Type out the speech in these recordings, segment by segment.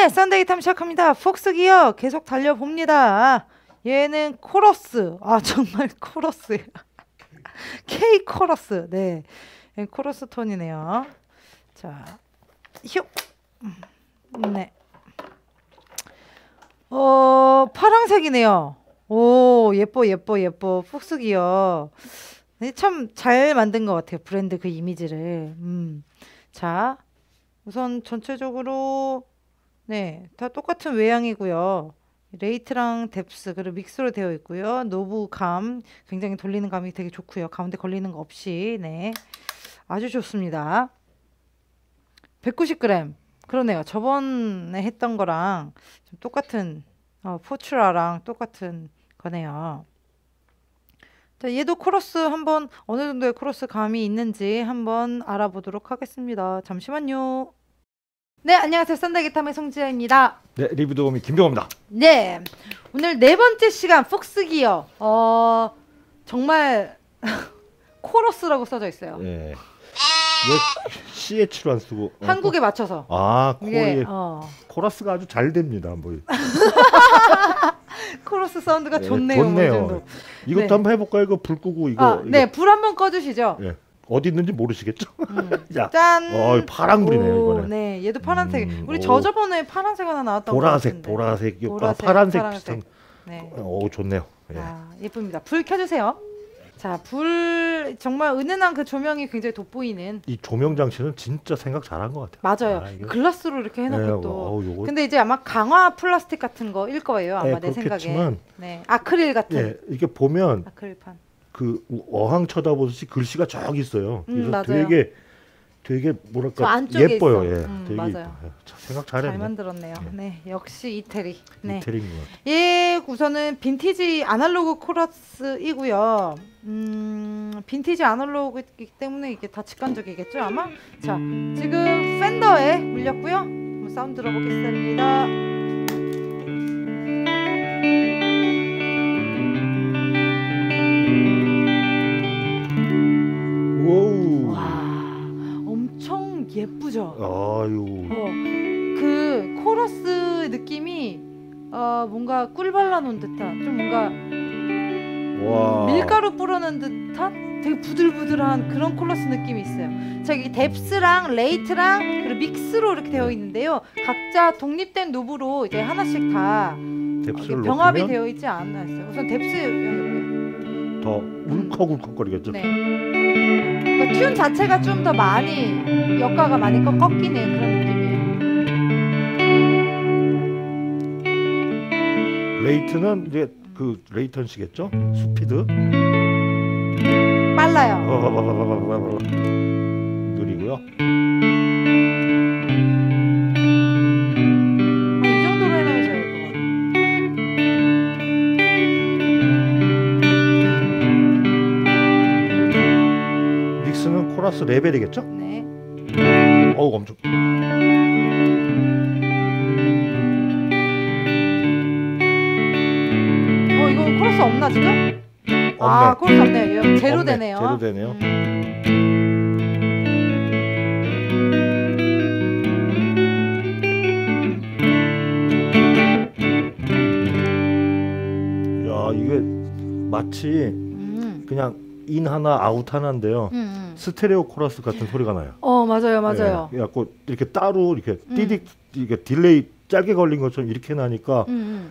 네, 썬데이 탐 시작합니다. 폭스기어 계속 달려봅니다. 얘는 코러스, 아 정말 코러스 K 코러스, 네 코러스 톤이네요. 자, 휴, 네, 파랑색이네요. 오, 예뻐 예뻐 예뻐. 폭스기어 참 잘 만든 것 같아요. 브랜드 그 이미지를. 자, 우선 전체적으로 네, 다 똑같은 외양이고요. 레이트랑 뎁스 그리고 믹스로 되어 있고요. 노브 감 굉장히 돌리는 감이 되게 좋고요. 가운데 걸리는 거 없이 네, 아주 좋습니다. 190g 그러네요. 저번에 했던 거랑 좀 똑같은 포츄라랑 똑같은 거네요. 자, 얘도 코러스 한번 어느 정도의 코러스 감이 있는지 한번 알아보도록 하겠습니다. 잠시만요. 네, 안녕하세요. 썬데이탐의 송지아입니다. 네, 리뷰 도우미 김병호입니다. 네, 오늘 네 번째 시간 폭스기어 정말 코러스라고 써져 있어요. 네. CH로 안 쓰고 한국에 맞춰서 이게, 코러스가 아주 잘 됩니다. 뭐. 코러스 사운드가 네, 좋네요. 좋네요. 이것도 네. 한번 해볼까요? 이거 불 끄고 이거, 이거. 네, 불 한번 꺼주시죠. 네. 어디 있는지 모르시겠죠? 야, 짠! 파란 불이네요 이거는. 네, 얘도 파란색. 우리 저번에 파란색 하나 나왔던 거 같은데. 보라색, 보라색, 파란색 비슷한. 네. 오, 좋네요. 예. 아, 예쁩니다. 불 켜주세요. 자, 불 정말 은은한 그 조명이 굉장히 돋보이는 이 조명 장치는 진짜 생각 잘한 것 같아요. 맞아요. 아, 글라스로 이렇게 해놓고 네, 또 요거. 근데 이제 아마 강화 플라스틱 같은 거일 거예요 아마. 네, 내 생각에 네, 아크릴 같은 네, 이렇게 보면 아크릴판 그 어항 쳐다보듯이 글씨가 저기 있어요. 그래서 맞아요. 되게 뭐랄까 예뻐요. 예, 되게 맞아요. 예뻐요. 생각 잘했네. 잘 만들었네요. 네, 역시 이태리. 네. 이태리인 것 같아요. 예, 우선은 빈티지 아날로그 코러스이고요. 빈티지 아날로그이기 때문에 이게 다 직관적이겠죠 아마. 자, 지금 팬더에 물렸고요. 한번 사운드 들어보겠습니다. 예쁘죠? 아유. 그 코러스 느낌이 뭔가 꿀 발라놓은 듯한 좀 뭔가 와. 밀가루 뿌려놓은 듯한 되게 부들부들한 그런 코러스 느낌이 있어요. 자, 이 뎁스랑 레이트랑 그리고 믹스로 이렇게 되어 있는데요. 각자 독립된 노브로 이제 하나씩 다 병합이 되어 있지 않았어요. 우선 뎁스 더 울컥울컥거리겠죠? 네. 그러니까 튠 자체가 좀 더 많이 역가가 많이 꺾이는 그런 느낌이에요. 레이트는 이제 그 레이턴시겠죠? 스피드 빨라요. 느리고요. 이 정도로 해놓으면 코러스 레벨이겠죠? 네. 어우, 엄청. 이거 코러스 없나 지금? 없네. 아, 코러스 없네요. 제로 없네. 되네요. 제로 되네요. 야, 이게 마치 그냥 인 하나 아웃 하나인데요. 스테레오 코러스 같은 소리가 나요. 맞아요, 맞아요. 예, 이렇게 따로 이렇게 띠딕 이게 딜레이 짧게 걸린 것처럼 이렇게 나니까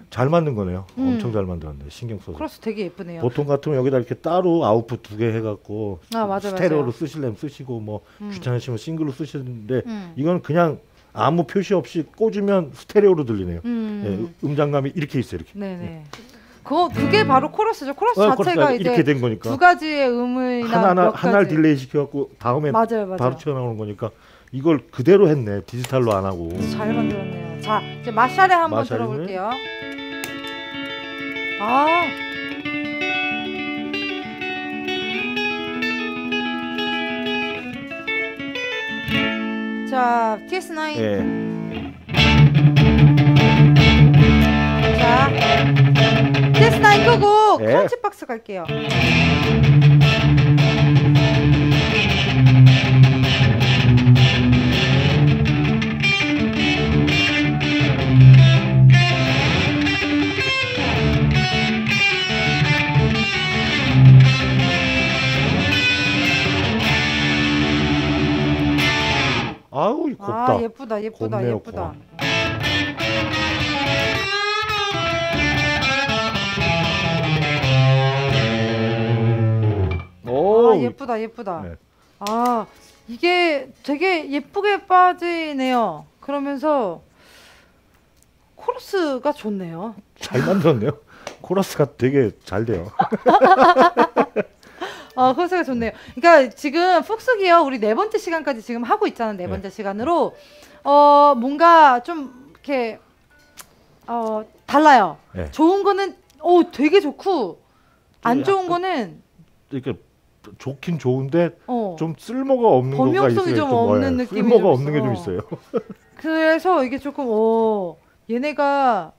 잘 만든 거네요. 엄청 잘 만들었네. 신경 써서. 코러스 되게 예쁘네요. 보통 같으면 여기다 이렇게 따로 아웃풋 두 개 해갖고 맞아, 스테레오로 맞아요. 쓰실래면 쓰시고 뭐 귀찮으시면 싱글로 쓰시는데 이건 그냥 아무 표시 없이 꽂으면 스테레오로 들리네요. 예, 음장감이 이렇게 있어요, 이렇게. 네네. 예. 그게 바로 코러스죠. 코러스 자체가 코러스 이렇게 된 거니까. 두 가지의 음을 하나를 딜레이 시켜갖고 다음에 맞아요, 맞아요. 바로 튀어나오는 거니까 이걸 그대로 했네. 디지털로 안 하고. 잘 만들었네요. 자, 이제 마샬에 한번 들어볼게요. 아, 자, TS9. 네. 자. TS9 끄고 크런치박스 갈게요. 곱다. 아, 예쁘다, 예쁘다, 예쁘다. 오, 아, 예쁘다, 예쁘다. 네. 아, 이게 되게 예쁘게 빠지네요. 그러면서 코러스가 좋네요. 잘 만들었네요. 코러스가 되게 잘 돼요. 어, 코러스가 좋네요. 그러니까 지금 폭스기어 우리 네 번째 시간까지 지금 하고 있잖아요. 네 번째 시간으로 뭔가 좀 이렇게 달라요. 네. 좋은 거는 되게 좋고 안 좋은 거는 이렇게 좋긴 좋은데 좀 쓸모가 없는 거가 있어요. 범용성이 좀 없는 느낌이 쓸모가 좀 없는 게 좀 있어요. 그래서 이게 조금 얘네가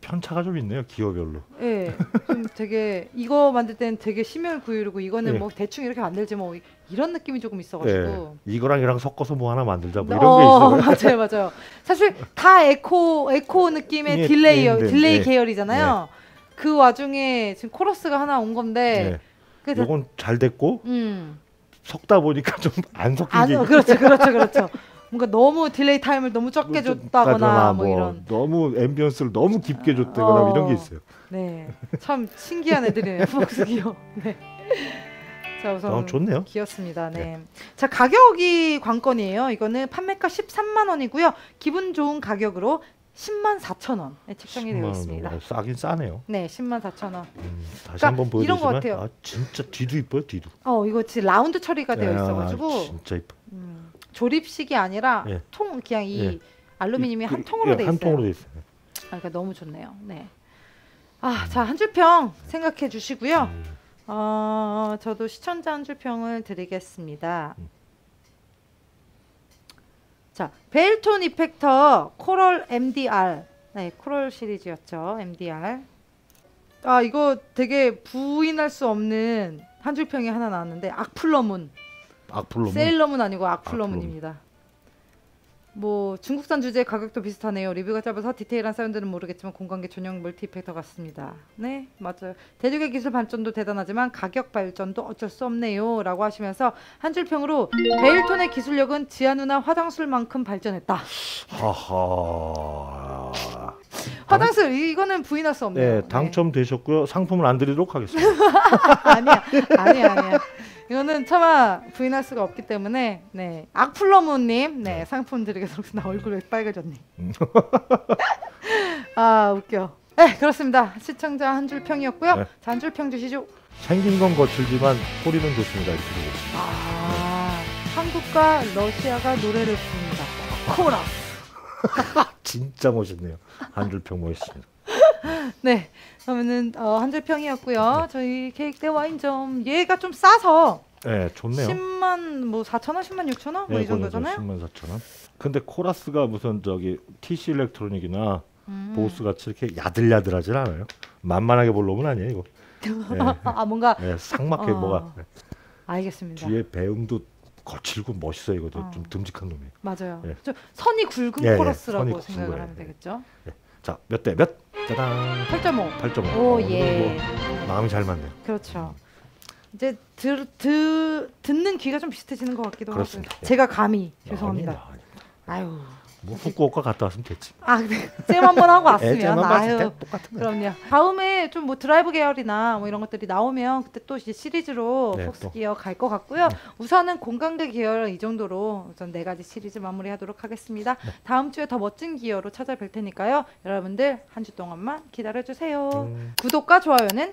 편차가 좀 있네요, 기어별로. 예, 좀 되게 이거 만들 때는 되게 심혈구유이고 이거는 예. 뭐 대충 이렇게 만들지 뭐 이런 느낌이 조금 있어가지고 예. 이거랑 섞어서 뭐 하나 만들자 뭐 이런 게 있어요. 맞아요, 맞아요. 사실 다 에코 느낌의 딜레이 계열이잖아요. 예. 그 와중에 지금 코러스가 하나 온 건데. 예. 요건 잘 됐고 섞다 보니까 좀 안 섞인 게 그렇죠. 뭔가 너무 딜레이 타임을 너무 적게 줬다거나 뭐 이런 너무 앰비언스를 너무 깊게 줬다거나 이런 게 있어요. 네, 참 신기한 애들이네요. 폭스기어. 네. 자, 우선 좋네요. 귀엽습니다. 네. 네. 자, 가격이 관건이에요. 이거는 판매가 13만 원이고요. 기분 좋은 가격으로 10만 4천 원에 책정이 되어 있습니다. 싸긴 싸네요. 네, 10만 4천 원. 다시 한번 보여드리지만 이런 거 같아요. 아, 진짜 뒤도 이뻐요, 뒤도. 이거 지금 라운드 처리가 되어 있어가지고 진짜 이뻐. 조립식이 아니라 예. 통 그냥 이 알루미늄이 한 통으로 돼 있어요. 한 통으로 돼 있어요. 그러니까 너무 좋네요. 네. 아, 자, 한 줄 평 생각해 주시고요. 저도 시청자 한 줄 평을 드리겠습니다. 자, 벨톤 이펙터 코럴 MDR. 네, 코럴 시리즈였죠. MDR. 아, 이거 되게 부인할 수 없는 한 줄평이 하나 나왔는데 악플러문. 악플러문. 세일러문 아니고 악플러문입니다. 뭐 중국산 주제 가격도 비슷하네요. 리뷰가 짧아서 디테일한 사연들은 모르겠지만 공간계 전용 멀티 이펙터 같습니다. 네, 맞아요. 대륙의 기술 발전도 대단하지만 가격 발전도 어쩔 수 없네요 라고 하시면서 한 줄평으로 베일톤의 기술력은 지아 누나 화장술만큼 발전했다. 하하. 화장실 이거는 부인할 수 없네요. 네, 당첨되셨고요. 상품을 안 드리도록 하겠습니다. 아니야. 이거는 차마 부인할 수가 없기 때문에 네, 악플러무님 네, 상품 드리겠습니다. 나 얼굴 왜 빨개졌니? 아, 웃겨. 네, 그렇습니다. 시청자 한 줄 평이었고요. 네. 자, 한 줄 평 주시죠. 생긴 건 거칠지만 소리는 좋습니다. 이렇게 보고. 아, 네. 한국과 러시아가 노래를 부릅니다. 코라. 진짜 멋있네요. 한 줄 평 멋있습니다. 네, 그러면은 한 줄 평이었고요. 네. 저희 케이크 대 와인점 얘가 좀 싸서 네, 좋네요. 10만 뭐 4,000원, 10만 6,000원 뭐 이 정도잖아요. 10만 4,000원. 근데 코라스가 무슨 저기 TC 일렉트로닉이나 보스 같이 이렇게 야들야들하진 않아요. 만만하게 볼 놈은 아니에요, 이거. 네. 아, 뭔가 네, 삭막해 뭐가. 네. 알겠습니다. 뒤에 배음도 거칠고 멋있어요. 이것도 좀 듬직한 놈이에요. 맞아요. 네. 좀 선이 굵은 코러스라고 생각을 하면 되겠죠. 네. 자, 몇 대 몇? 짜잔. 8.5. 8.5. 오, 예. 마음이 잘 맞네요. 그렇죠. 이제 듣는 귀가 좀 비슷해지는 것 같기도 하고. 제가 감히 죄송합니다. 아유. 뭐 후쿠오카 갔다 왔으면 됐지. 아, 네. 쌤 한번 하고 왔으면. 아유. 그럼요. 다음에 좀 뭐 드라이브 계열이나 뭐 이런 것들이 나오면 그때 또 이제 시리즈로 네, 폭스기어 갈 것 같고요. 네. 우선은 공간계 계열 이 정도로 우선 4가지 시리즈 마무리하도록 하겠습니다. 네. 다음 주에 더 멋진 기어로 찾아뵐 테니까요. 여러분들 한 주 동안만 기다려 주세요. 구독과 좋아요는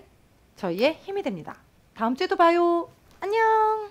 저희의 힘이 됩니다. 다음 주에도 봐요. 안녕.